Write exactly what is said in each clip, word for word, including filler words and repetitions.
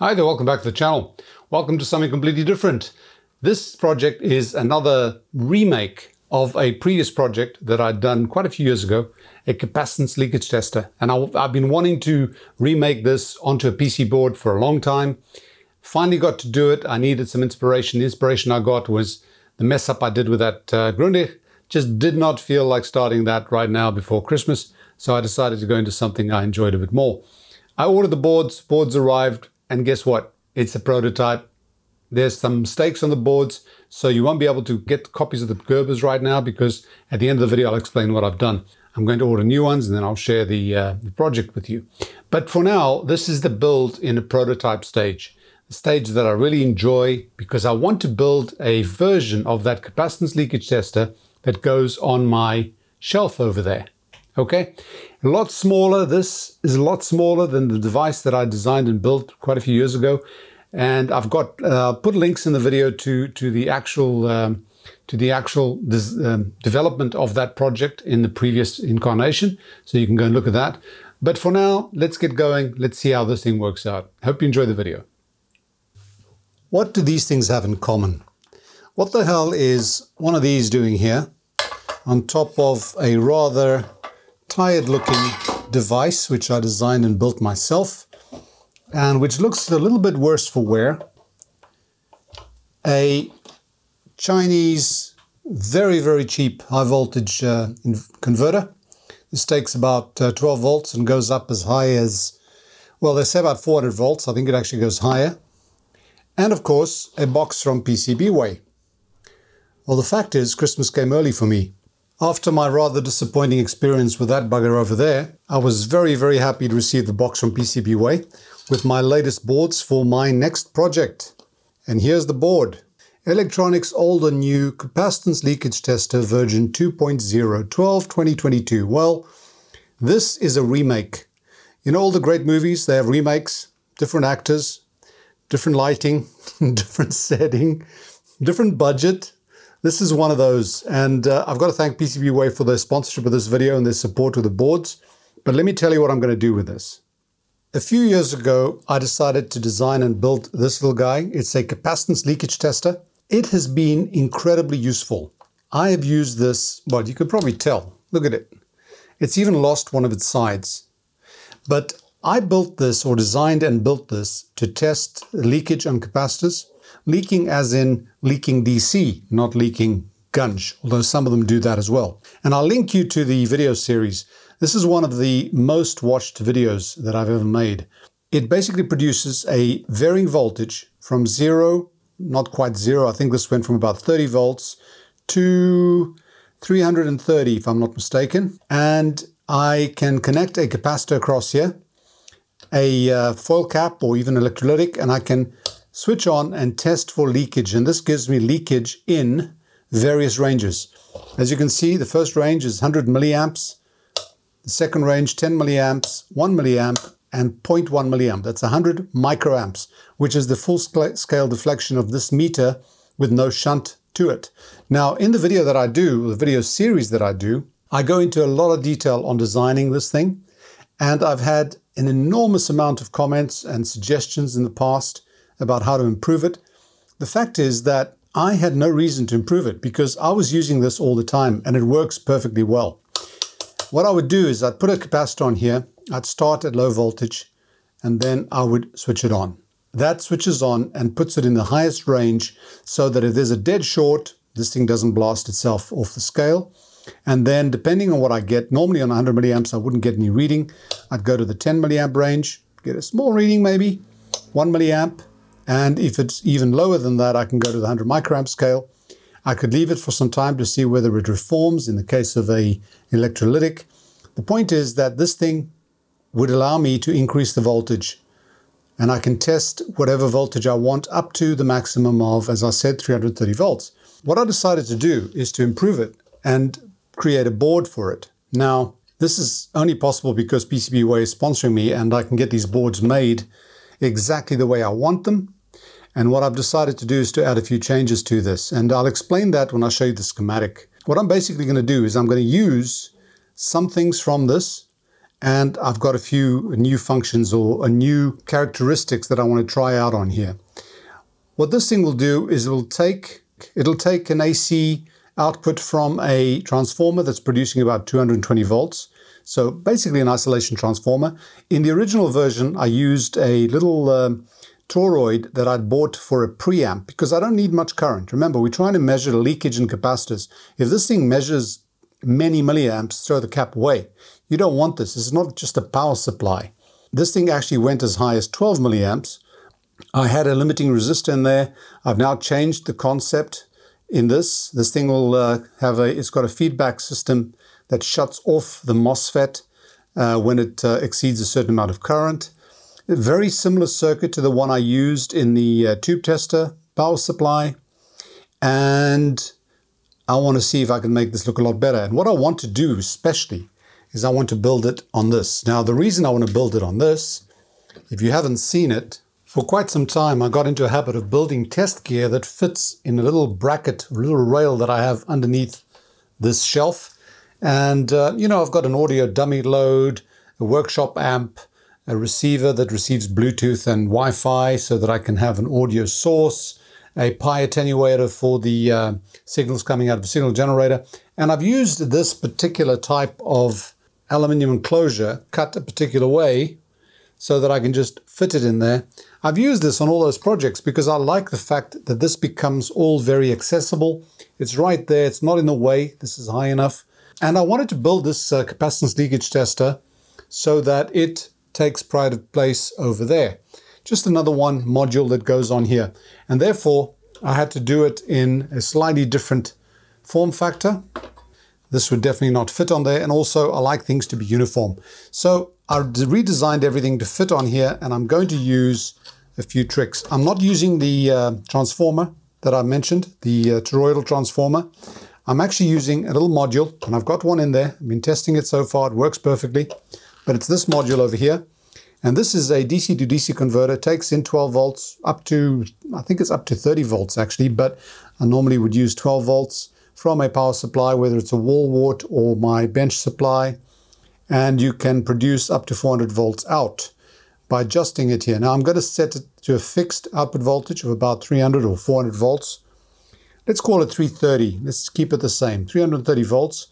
Hi there, welcome back to the channel. Welcome to something completely different. This project is another remake of a previous project that I'd done quite a few years ago, a capacitance leakage tester. And I, I've been wanting to remake this onto a P C board for a long time. Finally got to do it. I needed some inspiration. The inspiration I got was the mess up I did with that uh, Grundig. Just did not feel like starting that right now before Christmas. So I decided to go into something I enjoyed a bit more. I ordered the boards, boards arrived. And guess what? It's a prototype. There's some mistakes on the boards, so you won't be able to get copies of the Gerbers right now because at the end of the video, I'll explain what I've done. I'm going to order new ones and then I'll share the, uh, the project with you. But for now, this is the build in a prototype stage, the stage that I really enjoy because I want to build a version of that capacitance leakage tester that goes on my shelf over there. Okay, a lot smaller. This is a lot smaller than the device that I designed and built quite a few years ago. And I've got uh, put links in the video to to the actual um, to the actual this, um, development of that project in the previous incarnation, so you can go and look at that. But for now, let's get going. Let's see how this thing works out. Hope you enjoy the video. What do these things have in common? What the hell is one of these doing here on top of a rather tired looking device which I designed and built myself and which looks a little bit worse for wear? A Chinese very very cheap high voltage uh, converter. This takes about uh, twelve volts and goes up as high as, well, they say about four hundred volts. I think it actually goes higher. And of course a box from PCBWay. Well, the fact is Christmas came early for me. After my rather disappointing experience with that bugger over there, I was very, very happy to receive the box from PCBWay with my latest boards for my next project. And here's the board. Electronics Old and New Capacitance Leakage Tester version two point oh, twelve, twenty twenty-two. Well, this is a remake. In all the great movies, they have remakes, different actors, different lighting, different setting, different budget. This is one of those, and uh, I've got to thank PCBWay for their sponsorship of this video and their support with the boards. But let me tell you what I'm going to do with this. A few years ago, I decided to design and build this little guy. It's a capacitance leakage tester. It has been incredibly useful. I have used this, well, you could probably tell. Look at it. It's even lost one of its sides. But I built this, or designed and built this, to test leakage on capacitors. Leaking as in leaking D C, not leaking gunge, although some of them do that as well. And I'll link you to the video series. This is one of the most watched videos that I've ever made. It basically produces a varying voltage from zero, not quite zero, I think this went from about thirty volts to three hundred thirty, if I'm not mistaken. And I can connect a capacitor across here, a uh, foil cap or even electrolytic, and I can switch on and test for leakage, and this gives me leakage in various ranges. As you can see, the first range is one hundred milliamps, the second range ten milliamps, one milliamp, and zero point one milliamp. That's one hundred microamps, which is the full scale deflection of this meter with no shunt to it. Now, in the video that I do, the video series that I do, I go into a lot of detail on designing this thing, and I've had an enormous amount of comments and suggestions in the past about how to improve it. The fact is that I had no reason to improve it because I was using this all the time and it works perfectly well. What I would do is I'd put a capacitor on here, I'd start at low voltage, and then I would switch it on. That switches on and puts it in the highest range so that if there's a dead short, this thing doesn't blast itself off the scale. And then depending on what I get, normally on one hundred milliamps, I wouldn't get any reading. I'd go to the ten milliamp range, get a small reading maybe, one milliamp, and if it's even lower than that, I can go to the one hundred microamp scale. I could leave it for some time to see whether it reforms in the case of a electrolytic. The point is that this thing would allow me to increase the voltage, and I can test whatever voltage I want up to the maximum of, as I said, three hundred thirty volts. What I decided to do is to improve it and create a board for it. Now, this is only possible because PCBWay is sponsoring me and I can get these boards made exactly the way I want them. And what I've decided to do is to add a few changes to this. And I'll explain that when I show you the schematic. What I'm basically going to do is I'm going to use some things from this And I've got a few new functions or a new characteristics that I want to try out on here. What this thing will do is it'll take, it'll take an A C output from a transformer that's producing about two hundred twenty volts. So basically an isolation transformer. In the original version, I used a little um, toroid that I'd bought for a preamp because I don't need much current. Remember, we're trying to measure leakage in capacitors. If this thing measures many milliamps, throw the cap away. You don't want this. This is not just a power supply. This thing actually went as high as twelve milliamps. I had a limiting resistor in there. I've now changed the concept in this. This thing will uh, have a, it's got a feedback system that shuts off the MOSFET uh, when it uh, exceeds a certain amount of current. A very similar circuit to the one I used in the uh, tube tester power supply. And I want to see if I can make this look a lot better. And what I want to do especially is I want to build it on this. Now, the reason I want to build it on this, if you haven't seen it, for quite some time I got into a habit of building test gear that fits in a little bracket, a little rail that I have underneath this shelf. And, uh, you know, I've got an audio dummy load, a workshop amp, a receiver that receives Bluetooth and Wi-Fi so that I can have an audio source, a pi attenuator for the uh, signals coming out of the signal generator. And I've used this particular type of aluminium enclosure cut a particular way so that I can just fit it in there. I've used this on all those projects because I like the fact that this becomes all very accessible. It's right there. It's not in the way. This is high enough. And I wanted to build this uh, capacitance leakage tester so that it takes pride of place over there. Just another one module that goes on here. And therefore, I had to do it in a slightly different form factor. This would definitely not fit on there. And also, I like things to be uniform. So I redesigned everything to fit on here, and I'm going to use a few tricks. I'm not using the uh, transformer that I mentioned, the uh, toroidal transformer. I'm actually using a little module, and I've got one in there. I've been testing it so far. It works perfectly. But it's this module over here. And this is a D C to D C converter, takes in twelve volts up to, I think it's up to thirty volts actually, but I normally would use twelve volts from a power supply, whether it's a wall wart or my bench supply. And you can produce up to four hundred volts out by adjusting it here. Now I'm going to set it to a fixed output voltage of about three hundred or four hundred volts. Let's call it three thirty. Let's keep it the same, three hundred thirty volts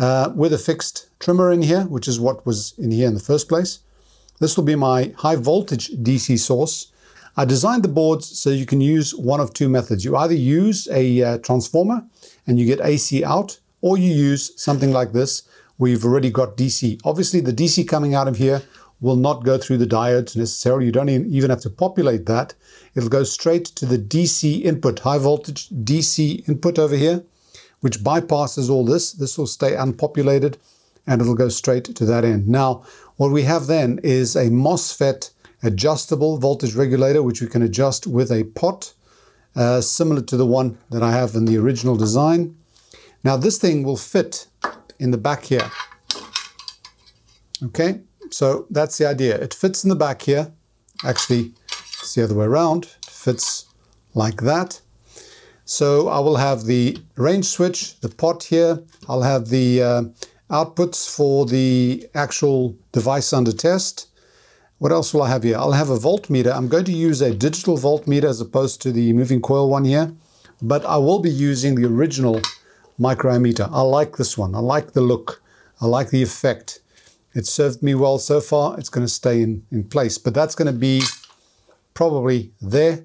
uh, with a fixed trimmer in here, which is what was in here in the first place. This will be my high voltage D C source. I designed the boards so you can use one of two methods. You either use a uh, transformer and you get A C out, or you use something like this where you've already got D C. Obviously the D C coming out of here will not go through the diodes necessarily. You don't even have to populate that. It'll go straight to the D C input, high voltage D C input over here, which bypasses all this. This will stay unpopulated and it'll go straight to that end. Now, what we have then is a MOSFET adjustable voltage regulator, which we can adjust with a pot, uh, similar to the one that I have in the original design. Now this thing will fit in the back here. Okay, so that's the idea. It fits in the back here. Actually, it's the other way around. It fits like that. So I will have the range switch, the pot here. I'll have the uh, outputs for the actual device under test. What else will I have here? I'll have a voltmeter. I'm going to use a digital voltmeter as opposed to the moving coil one here, but I will be using the original microammeter. I like this one. I like the look. I like the effect. It served me well so far. It's going to stay in, in place, but that's going to be probably there.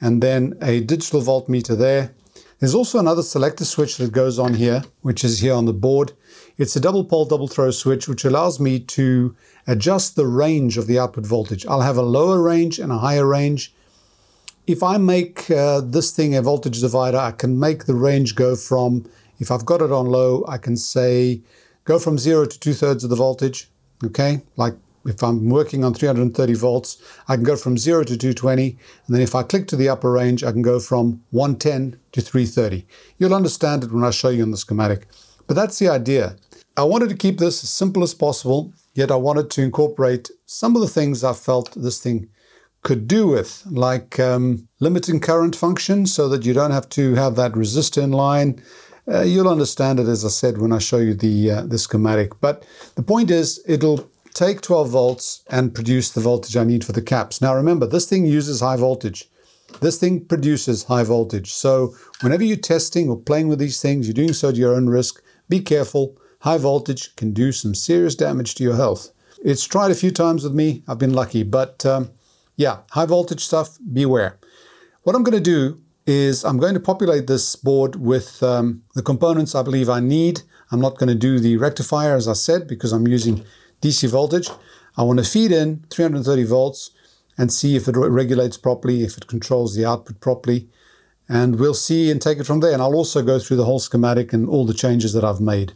And then a digital voltmeter there. There's also another selector switch that goes on here, which is here on the board. It's a double pole, double throw switch, which allows me to adjust the range of the output voltage. I'll have a lower range and a higher range. If I make uh, this thing a voltage divider, I can make the range go from, if I've got it on low, I can say, go from zero to two thirds of the voltage. Okay, like if I'm working on three hundred thirty volts, I can go from zero to two twenty. And then if I click to the upper range, I can go from one ten to three thirty. You'll understand it when I show you in the schematic. But that's the idea. I wanted to keep this as simple as possible, yet I wanted to incorporate some of the things I felt this thing could do with, like um, limiting current function so that you don't have to have that resistor in line. Uh, you'll understand it, as I said, when I show you the, uh, the schematic. But the point is, it'll take twelve volts and produce the voltage I need for the caps. Now remember, this thing uses high voltage. This thing produces high voltage. So whenever you're testing or playing with these things, you're doing so at your own risk. Be careful. High voltage can do some serious damage to your health. It's tried a few times with me. I've been lucky, but um, yeah, high voltage stuff, beware. What I'm going to do is I'm going to populate this board with um, the components I believe I need. I'm not going to do the rectifier, as I said, because I'm using D C voltage. I want to feed in three hundred thirty volts and see if it re regulates properly, if it controls the output properly. And we'll see and take it from there. And I'll also go through the whole schematic and all the changes that I've made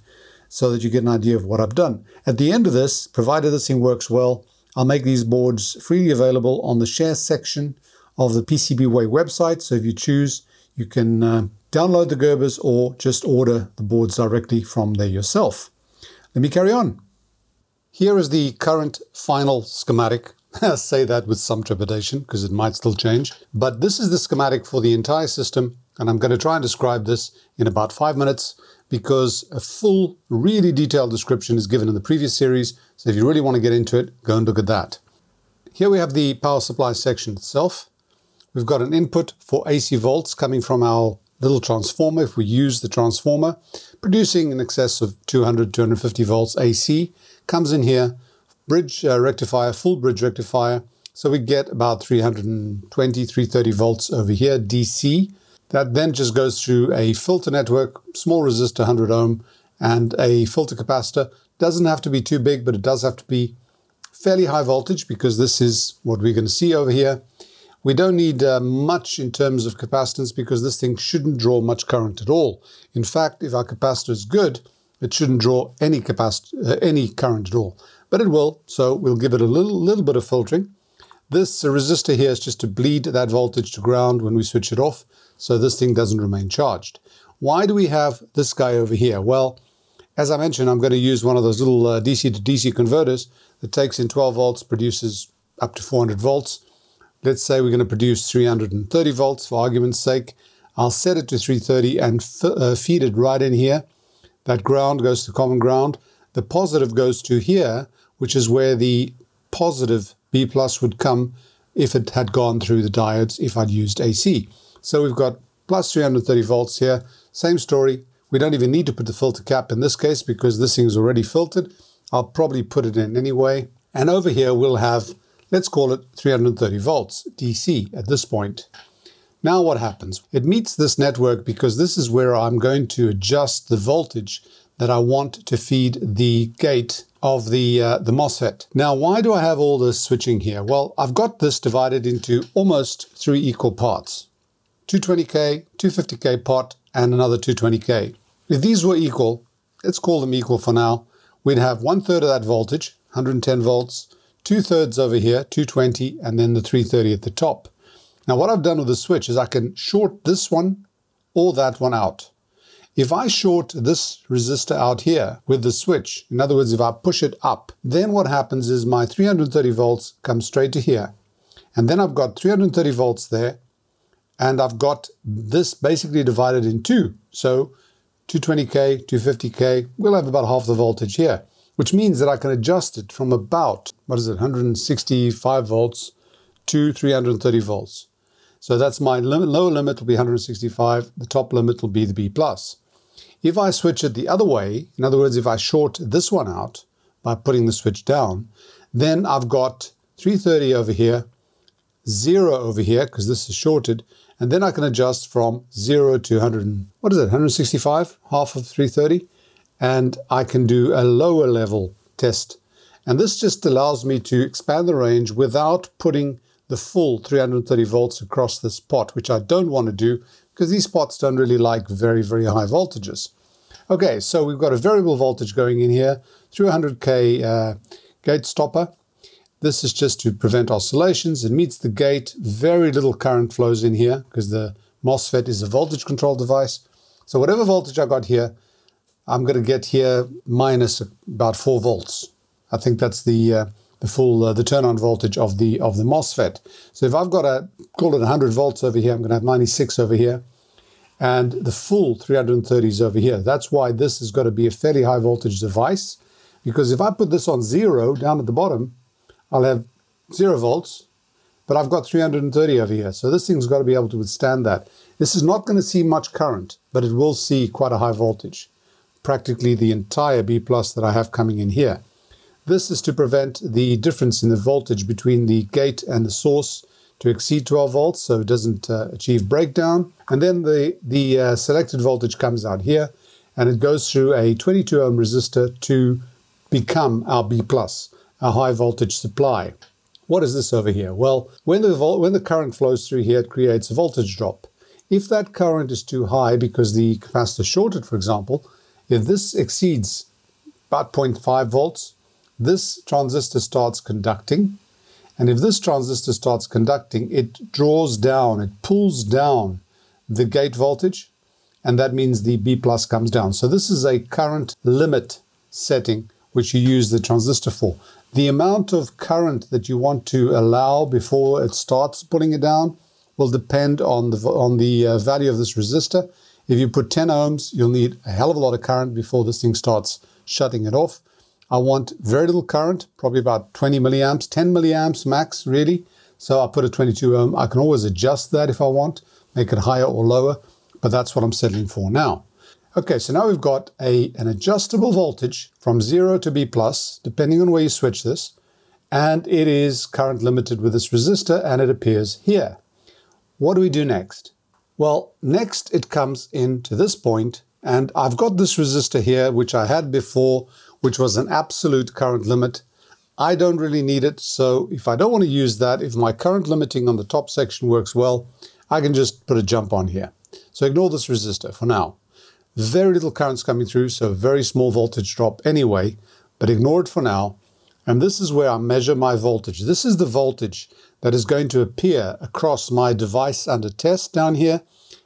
so that you get an idea of what I've done. At the end of this, provided this thing works well, I'll make these boards freely available on the share section of the PCBWay website. So if you choose, you can uh, download the Gerbers or just order the boards directly from there yourself. Let me carry on. Here is the current final schematic. I say that with some trepidation because it might still change, but this is the schematic for the entire system. And I'm going to try and describe this in about five minutes because a full, really detailed description is given in the previous series. So if you really want to get into it, go and look at that. Here we have the power supply section itself. We've got an input for A C volts coming from our little transformer, if we use the transformer, producing in excess of two hundred, two hundred fifty volts A C, comes in here, bridge uh, rectifier, full bridge rectifier. So we get about three twenty, three thirty volts over here, D C. That then just goes through a filter network, small resistor, one hundred ohm, and a filter capacitor. Doesn't have to be too big, but it does have to be fairly high voltage because this is what we're going to see over here. We don't need uh, much in terms of capacitance because this thing shouldn't draw much current at all. In fact, if our capacitor is good, it shouldn't draw any capacity, uh, any current at all. But it will, so we'll give it a little, little bit of filtering. This resistor here is just to bleed that voltage to ground when we switch it off, so this thing doesn't remain charged. Why do we have this guy over here? Well, as I mentioned, I'm going to use one of those little uh, D C to D C converters that takes in twelve volts, produces up to four hundred volts. Let's say we're going to produce three hundred thirty volts for argument's sake. I'll set it to three thirty and uh, feed it right in here. That ground goes to common ground. The positive goes to here, which is where the positive B plus would come if it had gone through the diodes, if I'd used A C. So we've got plus three hundred thirty volts here. Same story. We don't even need to put the filter cap in this case because this thing is already filtered. I'll probably put it in anyway. And over here we'll have, let's call it three hundred thirty volts D C at this point. Now what happens? It meets this network because this is where I'm going to adjust the voltage that I want to feed the gate of the, uh, the MOSFET. Now, why do I have all this switching here? Well, I've got this divided into almost three equal parts. two twenty K, two fifty K pot, and another two twenty K. If these were equal, let's call them equal for now, we'd have one third of that voltage, one hundred ten volts, two thirds over here, two twenty, and then the three thirty at the top. Now what I've done with the switch is I can short this one or that one out. If I short this resistor out here with the switch, in other words, if I push it up, then what happens is my three hundred thirty volts comes straight to here. And then I've got three hundred thirty volts there, and I've got this basically divided in two. So two twenty K, two fifty K, we'll have about half the voltage here, which means that I can adjust it from about, what is it, one hundred sixty-five volts to three hundred thirty volts. So that's my limit, lower limit will be one hundred sixty-five, the top limit will be the B+. If I switch it the other way, in other words, if I short this one out by putting the switch down, then I've got three thirty over here, zero over here, because this is shorted, and then I can adjust from zero to one hundred, what is it, one hundred sixty-five, half of three thirty. And I can do a lower level test. And this just allows me to expand the range without putting the full three hundred thirty volts across this pot, which I don't want to do because these pots don't really like very, very high voltages. Okay, so we've got a variable voltage going in here through one hundred K uh, gate stopper. This is just to prevent oscillations. It meets the gate. Very little current flows in here because the MOSFET is a voltage control device. So whatever voltage I got here, I'm going to get here minus about four volts. I think that's the uh, the full uh, the turn-on voltage of the of the MOSFET. So if I've got a call it one hundred volts over here, I'm going to have ninety-six over here, and the full three hundred thirty is over here. That's why this has got to be a fairly high voltage device, Because if I put this on zero down at the bottom, I'll have zero volts, but I've got three hundred thirty over here. So this thing's got to be able to withstand that. This is not going to see much current, but it will see quite a high voltage. Practically the entire B plus that I have coming in here. This is to prevent the difference in the voltage between the gate and the source to exceed twelve volts, so it doesn't uh, achieve breakdown. And then the, the uh, selected voltage comes out here, and it goes through a twenty-two ohm resistor to become our B plus, our high voltage supply. What is this over here? Well, when the, vol when the current flows through here, it creates a voltage drop. If that current is too high because the capacitor shorted, for example, if this exceeds about zero point five volts, this transistor starts conducting, and if this transistor starts conducting, it draws down, it pulls down the gate voltage, and that means the B plus comes down. So this is a current limit setting which you use the transistor for. The amount of current that you want to allow before it starts pulling it down will depend on the, on the uh, value of this resistor. If you put ten ohms, you'll need a hell of a lot of current before this thing starts shutting it off. I want very little current, probably about twenty milliamps, ten milliamps max, really. So I put a twenty-two ohm. I can always adjust that if I want, make it higher or lower, but that's what I'm settling for now. Okay, so now we've got a, an adjustable voltage from zero to B plus, depending on where you switch this, and it is current limited with this resistor, and it appears here. What do we do next? Well, next it comes into this point, and I've got this resistor here, which I had before, which was an absolute current limit. I don't really need it, so if I don't want to use that, if my current limiting on the top section works well, I can just put a jump on here. So ignore this resistor for now. Very little current's coming through, so very small voltage drop anyway, but ignore it for now. And this is where I measure my voltage. This is the voltage that is going to appear across my device under test down here,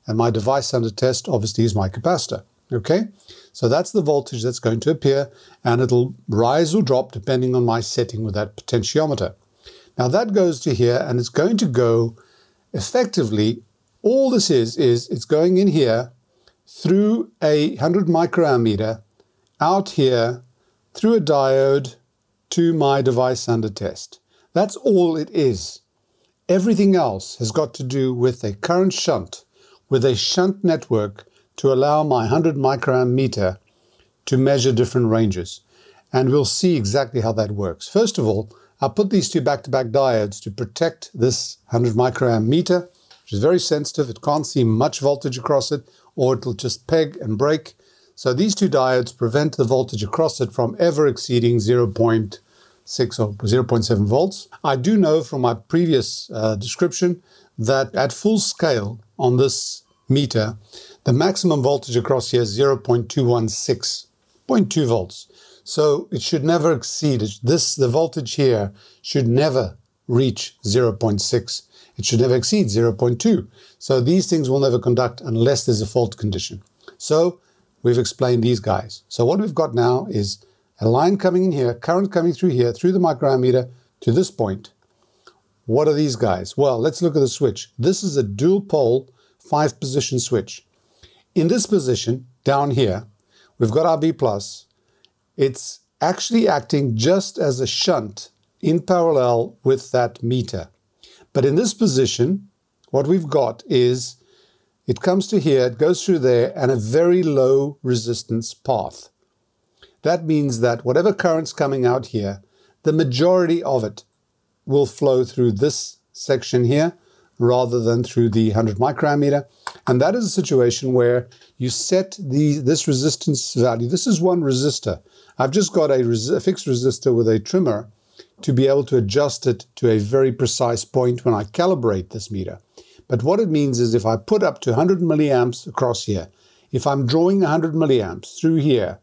and my device under test obviously is my capacitor. Okay, so that's the voltage that's going to appear, and it'll rise or drop depending on my setting with that potentiometer. Now that goes to here, and it's going to go effectively, all this is, is it's going in here through a one hundred microammeter, out here through a diode to my device under test. That's all it is. Everything else has got to do with a current shunt, with a shunt network to allow my one hundred microammeter to measure different ranges. And we'll see exactly how that works. First of all, I put these two back-to-back diodes to protect this one hundred microammeter, which is very sensitive. It can't see much voltage across it, or it'll just peg and break. So these two diodes prevent the voltage across it from ever exceeding zero point six or zero point seven volts. I do know from my previous uh, description that at full scale on this meter, the maximum voltage across here is zero point two one six, zero point two volts. So it should never exceed it. This, the voltage here should never reach zero point six. It should never exceed zero point two. So these things will never conduct unless there's a fault condition. So we've explained these guys. So what we've got now is a line coming in here, current coming through here, through the microammeter to this point. What are these guys? Well, let's look at the switch. This is a dual pole, five position switch. In this position, down here, we've got our B plus. It's actually acting just as a shunt in parallel with that meter. But in this position, what we've got is it comes to here, it goes through there, and a very low resistance path. That means that whatever current's coming out here, the majority of it will flow through this section here rather than through the one hundred microammeter. And that is a situation where you set the, this resistance value. This is one resistor. I've just got a, res a fixed resistor with a trimmer to be able to adjust it to a very precise point when I calibrate this meter. But what it means is if I put up to one hundred milliamps across here, if I'm drawing one hundred milliamps through here,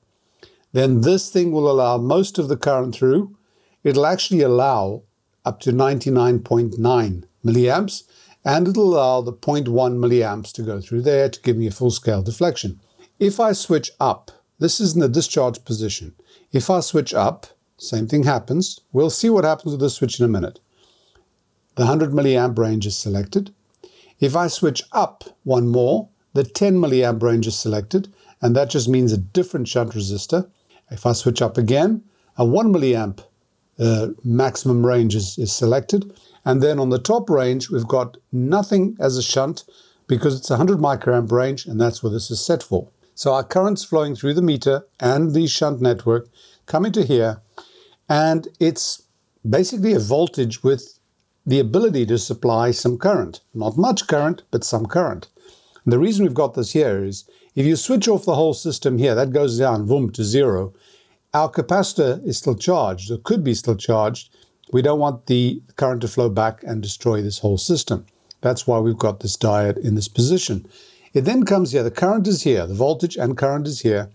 then this thing will allow most of the current through. It'll actually allow up to ninety-nine point nine milliamps, and it'll allow the zero point one milliamps to go through there to give me a full-scale deflection. If I switch up, this is in the discharge position. If I switch up, same thing happens. We'll see what happens with this switch in a minute. The one hundred milliamp range is selected. If I switch up one more, the ten milliamp range is selected, and that just means a different shunt resistor. If I switch up again, and one milliamp uh, maximum range is, is selected. And then on the top range, we've got nothing as a shunt because it's one hundred microamp range, and that's what this is set for. So our current's flowing through the meter and the shunt network come into here, and it's basically a voltage with the ability to supply some current. Not much current, but some current. And the reason we've got this here is if you switch off the whole system here, that goes down, boom, to zero. Our capacitor is still charged, or could be still charged. We don't want the current to flow back and destroy this whole system. That's why we've got this diode in this position. It then comes here, the current is here, the voltage and current is here.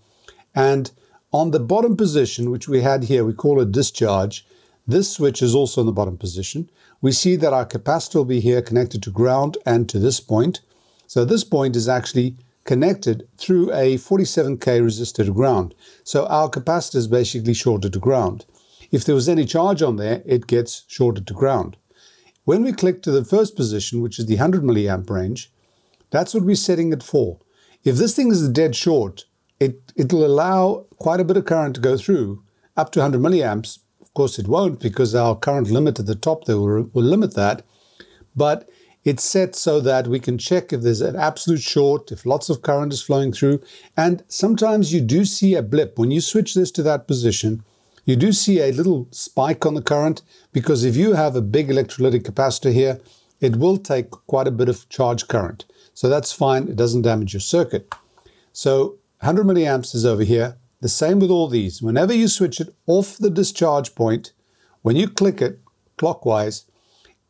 And on the bottom position, which we had here, we call it discharge. This switch is also in the bottom position. We see that our capacitor will be here connected to ground and to this point. So this point is actually connected through a forty-seven K resistor to ground. So our capacitor is basically shorted to ground. If there was any charge on there, it gets shorted to ground. When we click to the first position, which is the one hundred milliamp range, that's what we're setting it for. If this thing is dead short, it, it'll allow quite a bit of current to go through, up to one hundred milliamps. Of course it won't, because our current limit at the top there will, will limit that. But it's set so that we can check if there's an absolute short, if lots of current is flowing through. And sometimes you do see a blip. When you switch this to that position, you do see a little spike on the current, because if you have a big electrolytic capacitor here, it will take quite a bit of charge current. So that's fine, it doesn't damage your circuit. So one hundred milliamps is over here. The same with all these. Whenever you switch it off the discharge point, when you click it clockwise,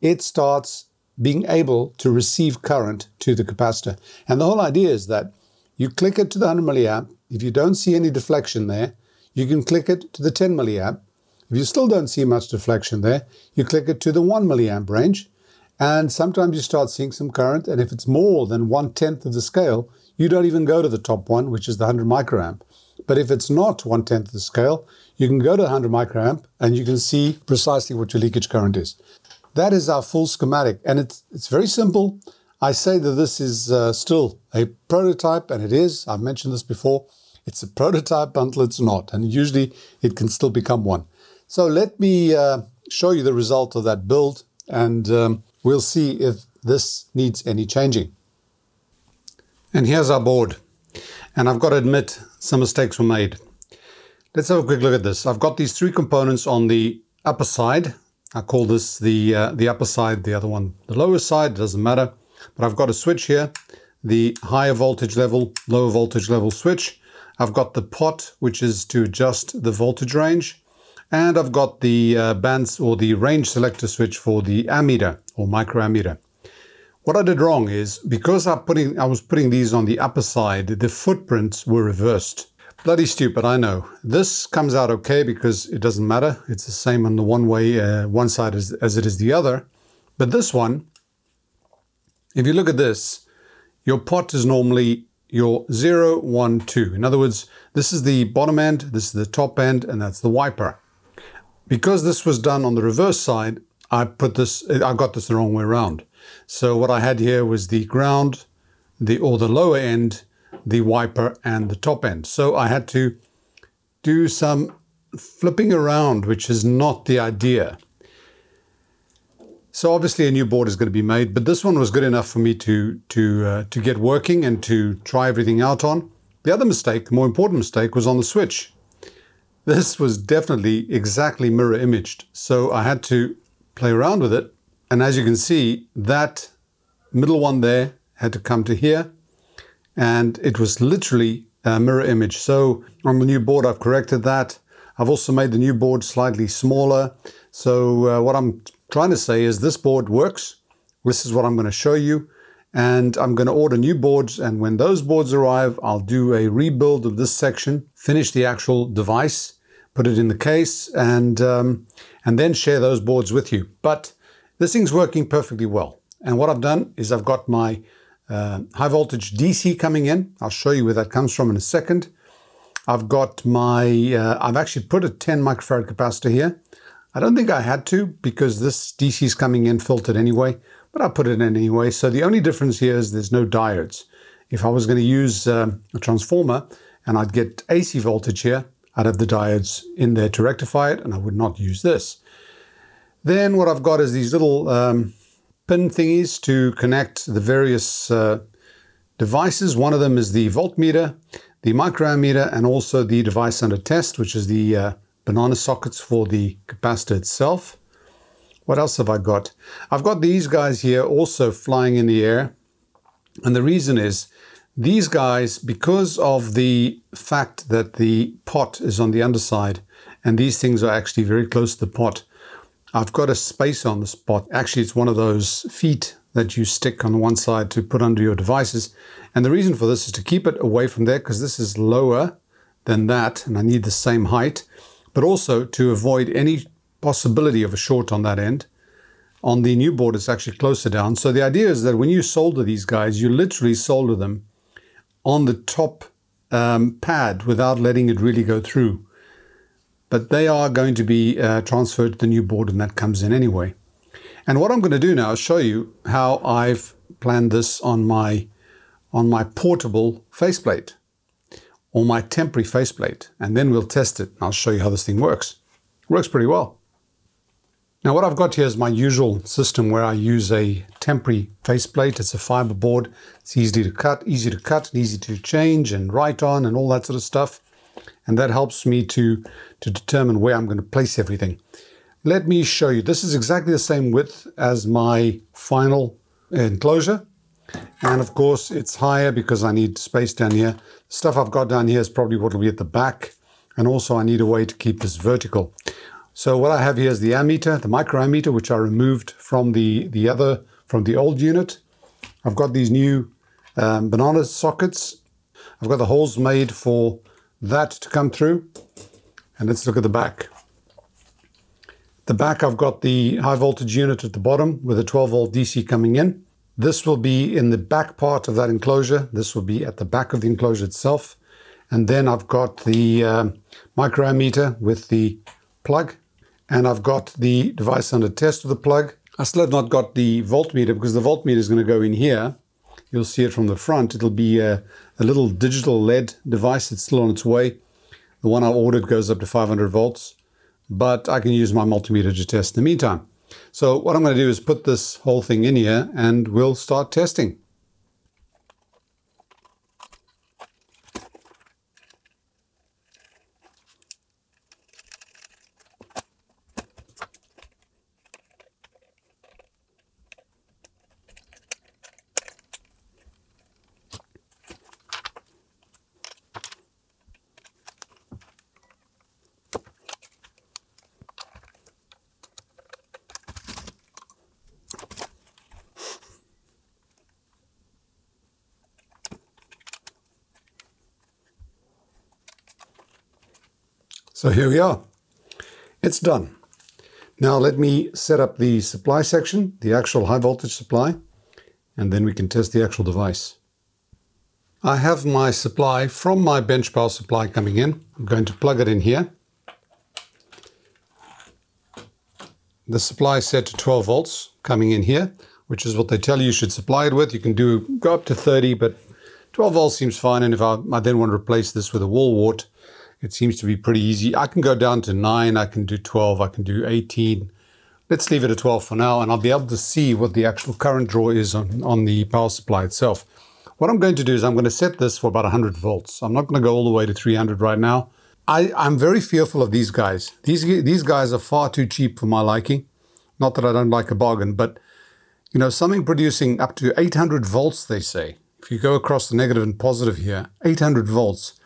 it starts being able to receive current to the capacitor. And the whole idea is that you click it to the one hundred milliamp. If you don't see any deflection there, you can click it to the ten milliamp. If you still don't see much deflection there, you click it to the one milliamp range. And sometimes you start seeing some current. And if it's more than one tenth of the scale, you don't even go to the top one, which is the one hundred microamp. But if it's not one tenth of the scale, you can go to one hundred microamp and you can see precisely what your leakage current is. That is our full schematic, and it's, it's very simple. I say that this is uh, still a prototype, and it is. I've mentioned this before. It's a prototype until it's not, and usually it can still become one. So let me uh, show you the result of that build, and um, we'll see if this needs any changing. And here's our board. And I've got to admit, some mistakes were made. Let's have a quick look at this. I've got these three components on the upper side. I call this the, uh, the upper side, the other one the lower side, doesn't matter. But I've got a switch here, the higher voltage level, lower voltage level switch. I've got the pot, which is to adjust the voltage range. And I've got the uh, bands or the range selector switch for the ammeter or microammeter. What I did wrong is, because I, putting, I was putting these on the upper side, the footprints were reversed. Bloody stupid, I know. This comes out okay because it doesn't matter. It's the same on the one way, uh, one side as, as it is the other. But this one, if you look at this, your pot is normally your zero, one, two. In other words, this is the bottom end, this is the top end, and that's the wiper. Because this was done on the reverse side, I put this, I got this the wrong way around. So what I had here was the ground, the or the lower end, the wiper, and the top end. So I had to do some flipping around, which is not the idea. So obviously a new board is going to be made, but this one was good enough for me to, to, uh, to get working and to try everything out on. The other mistake, the more important mistake, was on the switch. This was definitely exactly mirror imaged, so I had to play around with it. And as you can see, that middle one there had to come to here, and it was literally a mirror image. So on the new board, I've corrected that. I've also made the new board slightly smaller. So uh, what I'm trying to say is this board works. This is what I'm going to show you. And I'm going to order new boards. And when those boards arrive, I'll do a rebuild of this section, finish the actual device, put it in the case, and, um, and then share those boards with you. But this thing's working perfectly well. And what I've done is I've got my uh, high voltage D C coming in. I'll show you where that comes from in a second. I've got my, uh, I've actually put a ten microfarad capacitor here. I don't think I had to because this D C is coming in filtered anyway, but I put it in anyway. So the only difference here is there's no diodes. If I was going to use um, a transformer and I'd get A C voltage here, I'd have the diodes in there to rectify it, and I would not use this. Then what I've got is these little um, pin thingies to connect the various uh, devices. One of them is the voltmeter, the microammeter, and also the device under test, which is the uh, banana sockets for the capacitor itself. What else have I got? I've got these guys here also flying in the air. And the reason is these guys, because of the fact that the pot is on the underside, and these things are actually very close to the pot, I've got a spacer on the spot. Actually, it's one of those feet that you stick on one side to put under your devices. And the reason for this is to keep it away from there, because this is lower than that, and I need the same height, but also to avoid any possibility of a short on that end. On the new board, it's actually closer down. So the idea is that when you solder these guys, you literally solder them on the top um, pad without letting it really go through. But they are going to be uh, transferred to the new board, and that comes in anyway. And what I'm going to do now is show you how I've planned this on my, on my portable faceplate, or my temporary faceplate, and then we'll test it. I'll show you how this thing works. It works pretty well. Now what I've got here is my usual system where I use a temporary faceplate. It's a fiber board. It's easy to cut, easy to cut, easy to change and write on and all that sort of stuff. And that helps me to, to determine where I'm going to place everything. Let me show you. This is exactly the same width as my final enclosure. And of course it's higher because I need space down here. The stuff I've got down here is probably what will be at the back. And also I need a way to keep this vertical. So what I have here is the ammeter, the microammeter, which I removed from the, the other, from the old unit. I've got these new um, banana sockets. I've got the holes made for that to come through. And let's look at the back. The back, I've got the high voltage unit at the bottom with a twelve volt D C coming in. This will be in the back part of that enclosure. This will be at the back of the enclosure itself. And then I've got the um, microammeter with the plug. And I've got the device under test with the plug. I still have not got the voltmeter because the voltmeter is going to go in here. You'll see it from the front. It'll be a, a little digital L E D device that's still on its way. The one I ordered goes up to five hundred volts, but I can use my multimeter to test in the meantime. So what I'm going to do is put this whole thing in here and we'll start testing. So here we are. It's done. Now let me set up the supply section, the actual high voltage supply, and then we can test the actual device. I have my supply from my bench power supply coming in. I'm going to plug it in here. The supply is set to twelve volts coming in here, which is what they tell you you should supply it with. You can do go up to thirty, but twelve volts seems fine. And if I, I then want to replace this with a wall wart, it seems to be pretty easy. I can go down to nine, I can do twelve, I can do eighteen. Let's leave it at twelve for now, and I'll be able to see what the actual current draw is on, on the power supply itself. What I'm going to do is I'm going to set this for about one hundred volts. I'm not going to go all the way to three hundred right now. I, I'm very fearful of these guys. These, these guys are far too cheap for my liking. Not that I don't like a bargain, but you know, something producing up to eight hundred volts, they say. If you go across the negative and positive here, eight hundred volts.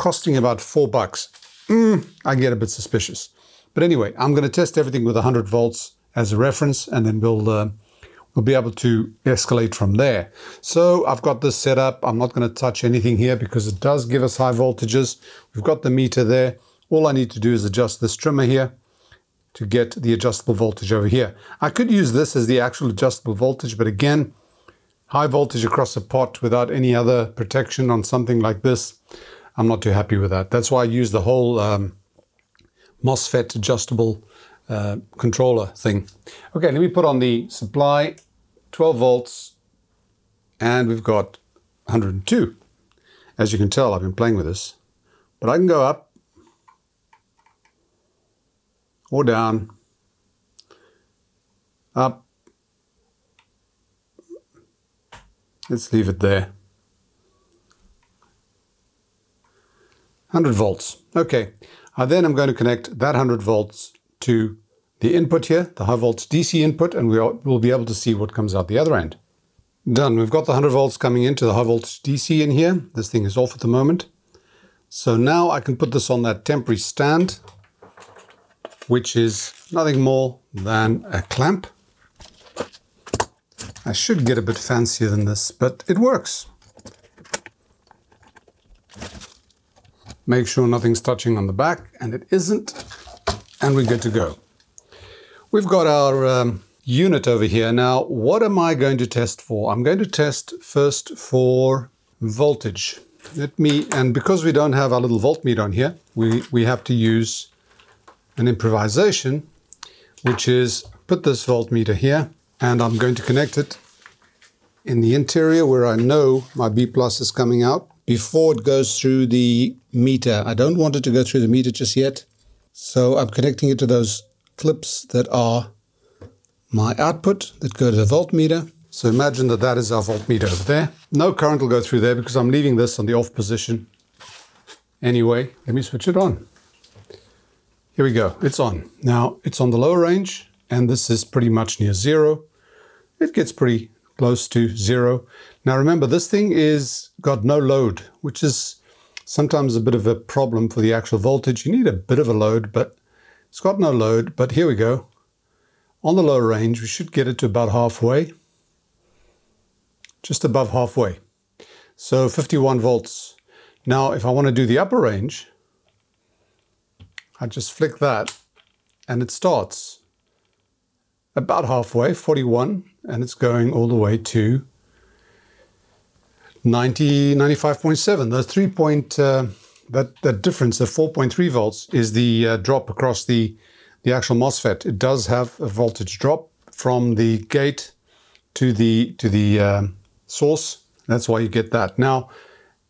Costing about four bucks, mm, I get a bit suspicious. But anyway, I'm going to test everything with one hundred volts as a reference, and then we'll, uh, we'll be able to escalate from there. So I've got this set up. I'm not going to touch anything here because it does give us high voltages. We've got the meter there. All I need to do is adjust this trimmer here to get the adjustable voltage over here. I could use this as the actual adjustable voltage, but again, high voltage across a pot without any other protection on something like this, I'm not too happy with that. That's why I use the whole um, MOSFET adjustable uh, controller thing. Okay, let me put on the supply, twelve volts, and we've got one hundred two. As you can tell, I've been playing with this. But I can go up, or down, up. Let's leave it there. one hundred volts. Okay, uh, then I'm going to connect that one hundred volts to the input here, the high voltage D C input, and we are, we'll be able to see what comes out the other end. Done. We've got the one hundred volts coming into the high voltage D C in here. This thing is off at the moment. So now I can put this on that temporary stand, which is nothing more than a clamp. I should get a bit fancier than this, but it works. Make sure nothing's touching on the back, and it isn't, and we're good to go. We've got our um, unit over here. Now, what am I going to test for? I'm going to test first for voltage. Let me, and because we don't have our little voltmeter on here, we, we have to use an improvisation, which is put this voltmeter here, and I'm going to connect it in the interior where I know my B plus is coming out before it goes through the meter. I don't want it to go through the meter just yet. So I'm connecting it to those clips that are my output that go to the voltmeter. So imagine that that is our voltmeter over there. No current will go through there because I'm leaving this on the off position. Anyway, let me switch it on. Here we go, it's on. Now it's on the lower range and this is pretty much near zero. It gets pretty close to zero. Now remember, this thing is got no load, which is sometimes a bit of a problem for the actual voltage. You need a bit of a load, but it's got no load. But here we go. On the lower range, we should get it to about halfway, just above halfway. So fifty-one volts. Now, if I want to do the upper range, I just flick that and it starts about halfway, forty-one, and it's going all the way to ninety, ninety-five point seven. Those three point, uh, that, that difference of four point three volts is the uh, drop across the, the actual MOSFET. It does have a voltage drop from the gate to the, to the uh, source. That's why you get that. Now,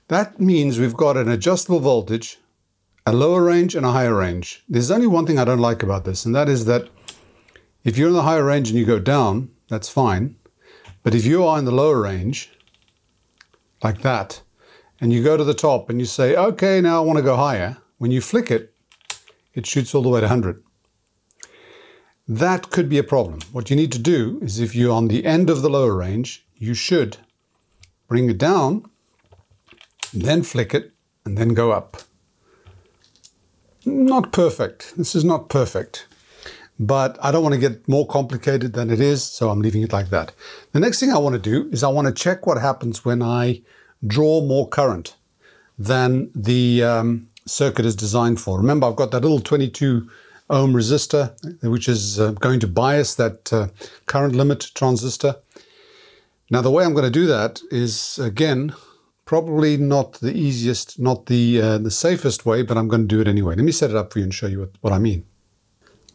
that means we've got an adjustable voltage, a lower range and a higher range. There's only one thing I don't like about this, and that is that if you're in the higher range and you go down, that's fine. But if you are in the lower range, like that, and you go to the top and you say, okay, now I want to go higher, when you flick it, it shoots all the way to one hundred. That could be a problem. What you need to do is if you're on the end of the lower range, you should bring it down, then flick it, and then go up. Not perfect. This is not perfect. But I don't want to get more complicated than it is, so I'm leaving it like that. The next thing I want to do is I want to check what happens when I draw more current than the um, circuit is designed for. Remember, I've got that little twenty-two ohm resistor, which is uh, going to bias that uh, current limit transistor. Now, the way I'm going to do that is, again, probably not the easiest, not the, uh, the safest way, but I'm going to do it anyway. Let me set it up for you and show you what, what I mean.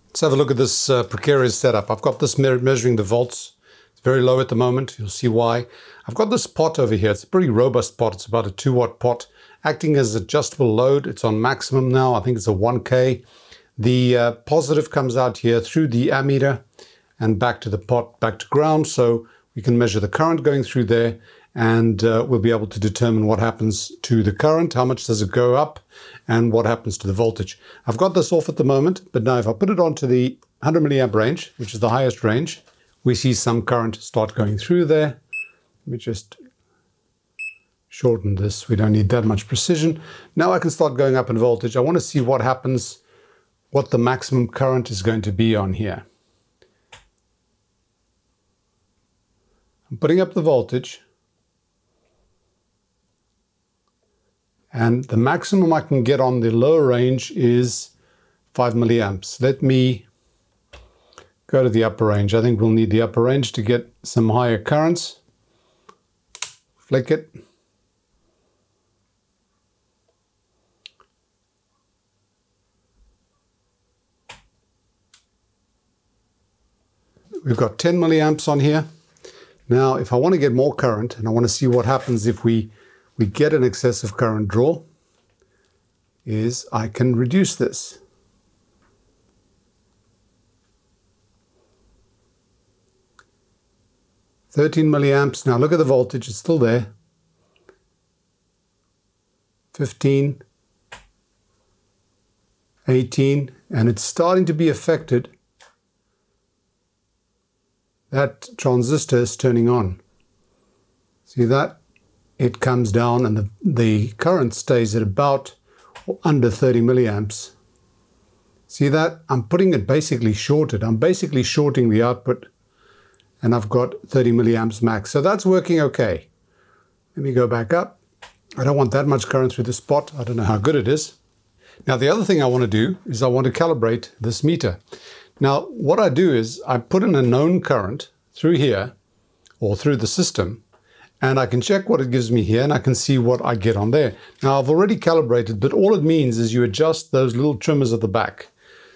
Let's have a look at this uh, precarious setup. I've got this me measuring the volts. It's very low at the moment. You'll see why. I've got this pot over here. It's a pretty robust pot. It's about a two watt pot acting as adjustable load. It's on maximum now. I think it's a one K. The uh, positive comes out here through the ammeter and back to the pot, back to ground. So we can measure the current going through there and uh, we'll be able to determine what happens to the current, how much does it go up, and what happens to the voltage. I've got this off at the moment, but now if I put it onto the one hundred milliamp range, which is the highest range, we see some current start going through there. Let me just shorten this. We don't need that much precision. Now I can start going up in voltage. I want to see what happens, what the maximum current is going to be on here. I'm putting up the voltage. And the maximum I can get on the lower range is five milliamps. Let me go to the upper range. I think we'll need the upper range to get some higher currents. Flick it. We've got ten milliamps on here. Now, if I want to get more current and I want to see what happens if we we get an excessive current draw, is I can reduce this. thirteen milliamps. Now look at the voltage, it's still there. fifteen, eighteen, and it's starting to be affected. That transistor is turning on. See that? It comes down and the, the current stays at about or under thirty milliamps. See that? I'm putting it basically shorted. I'm basically shorting the output, and I've got thirty milliamps max. So that's working okay. Let me go back up. I don't want that much current through the spot. I don't know how good it is. Now the other thing I want to do is I want to calibrate this meter. Now what I do is I put in a known current through here or through the system, and I can check what it gives me here, and I can see what I get on there. Now I've already calibrated, but all it means is you adjust those little trimmers at the back.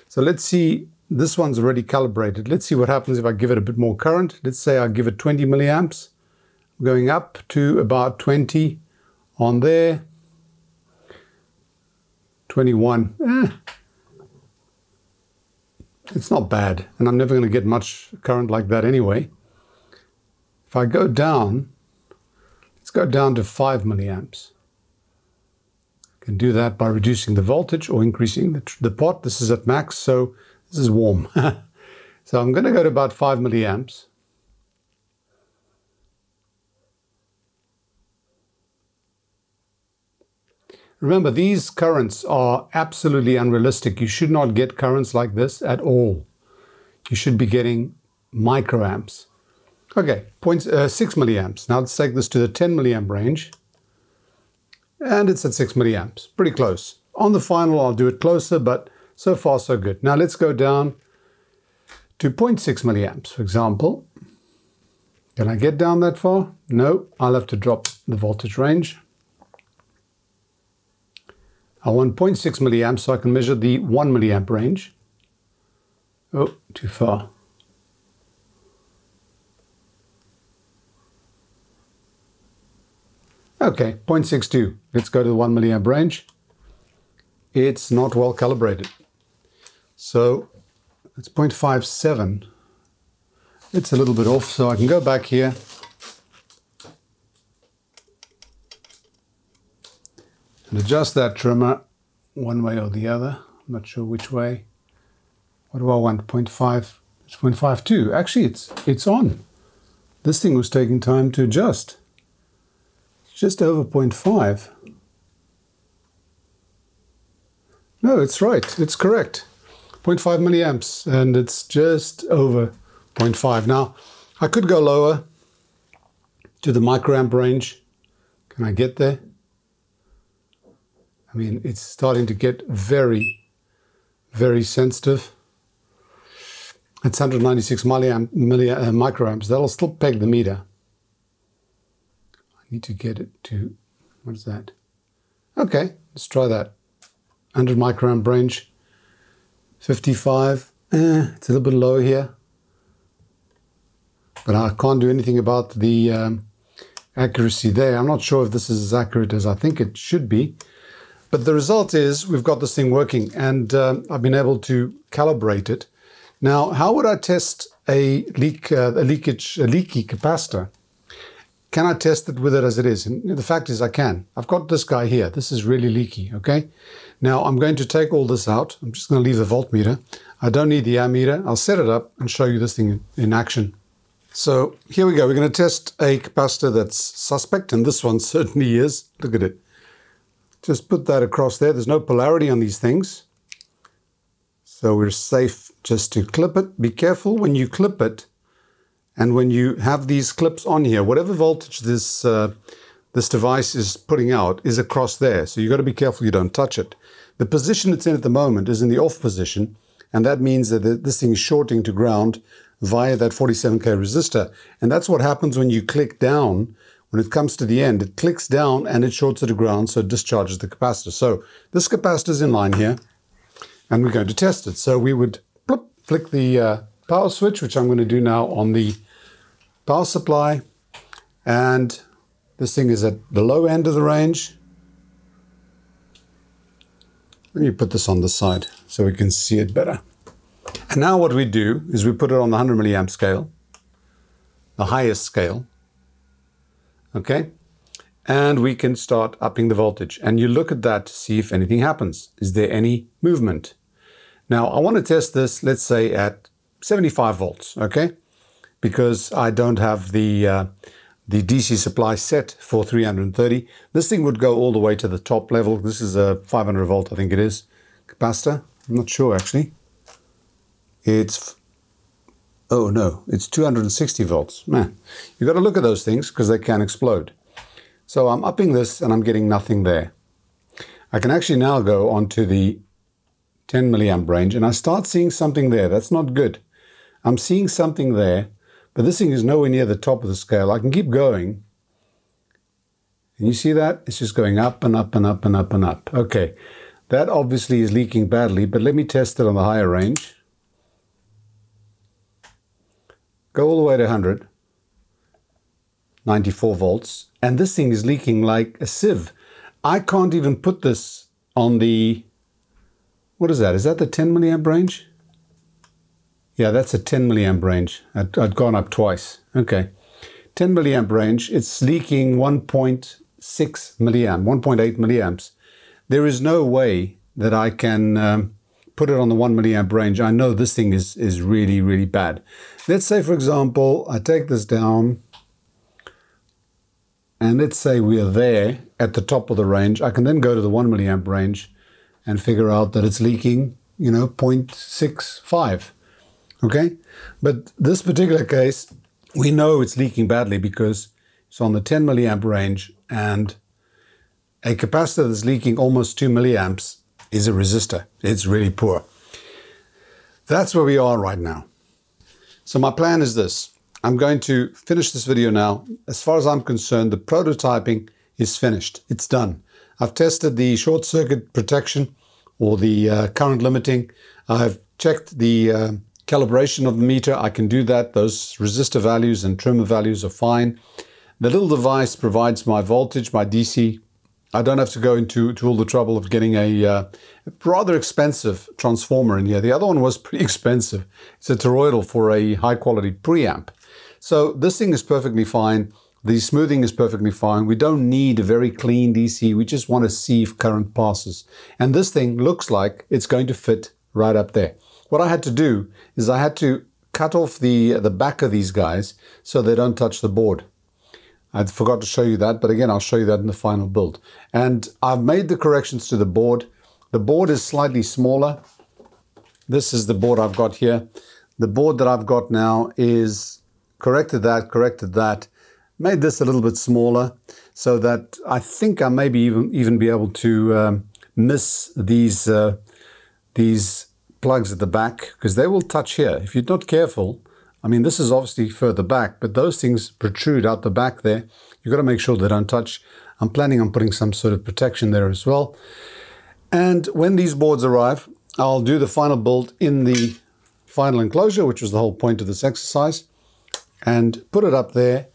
So let's see, this one's already calibrated. Let's see what happens if I give it a bit more current. Let's say I give it twenty milliamps, going up to about twenty on there, twenty-one. Eh. It's not bad, and I'm never going to get much current like that anyway. If I go down, let's go down to five milliamps. I can do that by reducing the voltage or increasing the, the pot. This is at max, so this is warm. So I'm going to go to about five milliamps. Remember, these currents are absolutely unrealistic. You should not get currents like this at all. You should be getting microamps. Okay, points, uh, six milliamps. Now let's take this to the ten milliamp range. And it's at six milliamps, pretty close. On the final, I'll do it closer, but so far so good. Now let's go down to zero point six milliamps, for example. Can I get down that far? No, I'll have to drop the voltage range. I want zero point six milliamps, so I can measure the one milliamp range. Oh, too far. Okay, zero point six two. Let's go to the one milliamp range. It's not well calibrated. So it's zero point five seven. It's a little bit off, so I can go back here. And adjust that trimmer one way or the other. I'm not sure which way. What do I want? zero point five. It's zero point five two. Actually, it's it's on. This thing was taking time to adjust. It's just over zero point five. No, it's right. It's correct. zero point five milliamps, and it's just over zero point five. Now, I could go lower to the microamp range. Can I get there? I mean, it's starting to get very, very sensitive. It's one hundred ninety-six milliamp, milli, uh, microamps. That'll still peg the meter. I need to get it to, what is that? Okay, let's try that. one hundred microamp range, fifty-five. Eh, it's a little bit low here. But I can't do anything about the um, accuracy there. I'm not sure if this is as accurate as I think it should be. But the result is we've got this thing working, and um, I've been able to calibrate it. Now, how would I test a leak, uh, a leakage, a leaky capacitor? Can I test it with it as it is? And the fact is I can. I've got this guy here. This is really leaky, okay? Now, I'm going to take all this out. I'm just going to leave the voltmeter. I don't need the ammeter. I'll set it up and show you this thing in action. So here we go. We're going to test a capacitor that's suspect, and this one certainly is. Look at it. Just put that across there. There's no polarity on these things. So we're safe just to clip it. Be careful when you clip it. And when you have these clips on here, whatever voltage this, uh, this device is putting out is across there. So you've got to be careful you don't touch it. The position it's in at the moment is in the off position. And that means that this thing is shorting to ground via that forty-seven K resistor. And that's what happens when you click down. When it comes to the end, it clicks down and it shorts it to ground, so it discharges the capacitor. So this capacitor is in line here, and we're going to test it. So we would plop, flick the uh, power switch, which I'm going to do now on the power supply. And this thing is at the low end of the range. Let me put this on the side so we can see it better. And now what we do is we put it on the one hundred milliamp scale. the highest scale, okay? And we can start upping the voltage. And you look at that to see if anything happens. Is there any movement? Now, I want to test this, let's say, at seventy-five volts, okay? Because I don't have the, uh, the D C supply set for three hundred thirty. This thing would go all the way to the top level. This is a five hundred volt, I think it is, capacitor. I'm not sure, actually. It's, oh no, it's two hundred sixty volts. Man, you've got to look at those things because they can explode. So I'm upping this and I'm getting nothing there. I can actually now go onto the ten milliamp range and I start seeing something there. That's not good. I'm seeing something there, but this thing is nowhere near the top of the scale. I can keep going. And you see that? It's just going up and up and up and up and up. Okay, that obviously is leaking badly, but let me test it on the higher range. Go all the way to one hundred. ninety-four volts, and this thing is leaking like a sieve. I can't even put this on the, what is that? Is that the ten milliamp range? Yeah, that's a ten milliamp range. I'd, I'd gone up twice. Okay, ten milliamp range, it's leaking one point six milliamp, one point eight milliamps. There is no way that I can um, put it on the one milliamp range. I know this thing is, is really, really bad. Let's say, for example, I take this down, and let's say we are there at the top of the range. I can then go to the one milliamp range and figure out that it's leaking, you know, zero point six five, okay? But this particular case, we know it's leaking badly because it's on the ten milliamp range, and a capacitor that's leaking almost two milliamps is a resistor. It's really poor. That's where we are right now. So my plan is this. I'm going to finish this video now. As far as I'm concerned, the prototyping is finished. It's done. I've tested the short circuit protection or the uh, current limiting. I've checked the uh, calibration of the meter. I can do that. Those resistor values and trimmer values are fine. The little device provides my voltage, my D C. I don't have to go into to all the trouble of getting a uh, rather expensive transformer in here. The other one was pretty expensive. It's a toroidal for a high quality preamp. So this thing is perfectly fine. The smoothing is perfectly fine. We don't need a very clean D C. We just want to see if current passes. And this thing looks like it's going to fit right up there. What I had to do is I had to cut off the, the back of these guys so they don't touch the board. I forgot to show you that, but again, I'll show you that in the final build. And I've made the corrections to the board. The board is slightly smaller. This is the board I've got here. The board that I've got now is... corrected that, corrected that, made this a little bit smaller so that I think I maybe even, even be able to um, miss these, uh, these plugs at the back because they will touch here. If you're not careful, I mean, this is obviously further back, but those things protrude out the back there. You've got to make sure they don't touch. I'm planning on putting some sort of protection there as well. And when these boards arrive, I'll do the final build in the final enclosure, which was the whole point of this exercise, and put it up there,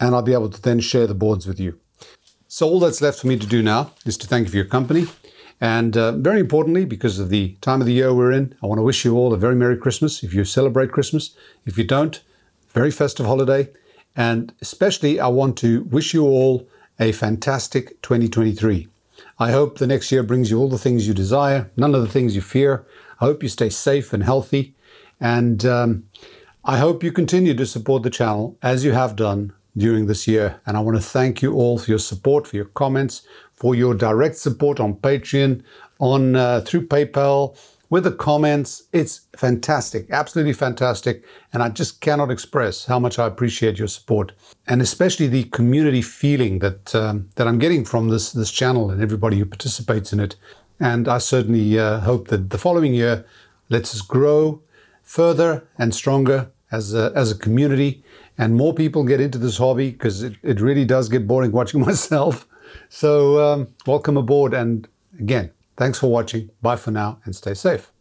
and I'll be able to then share the boards with you. So all that's left for me to do now is to thank you for your company, and uh, very importantly, because of the time of the year we're in, I want to wish you all a very Merry Christmas, if you celebrate Christmas. If you don't, very festive holiday, and especially I want to wish you all a fantastic twenty twenty-three. I hope the next year brings you all the things you desire, none of the things you fear. I hope you stay safe and healthy, and um, I hope you continue to support the channel as you have done during this year. And I want to thank you all for your support, for your comments, for your direct support on Patreon, on uh, through PayPal, with the comments. It's fantastic, absolutely fantastic. And I just cannot express how much I appreciate your support, and especially the community feeling that, um, that I'm getting from this, this channel and everybody who participates in it. And I certainly uh, hope that the following year lets us grow further and stronger as a, as a community, and more people get into this hobby, because it, it really does get boring watching myself. So um, welcome aboard, and again, thanks for watching. Bye for now, and stay safe.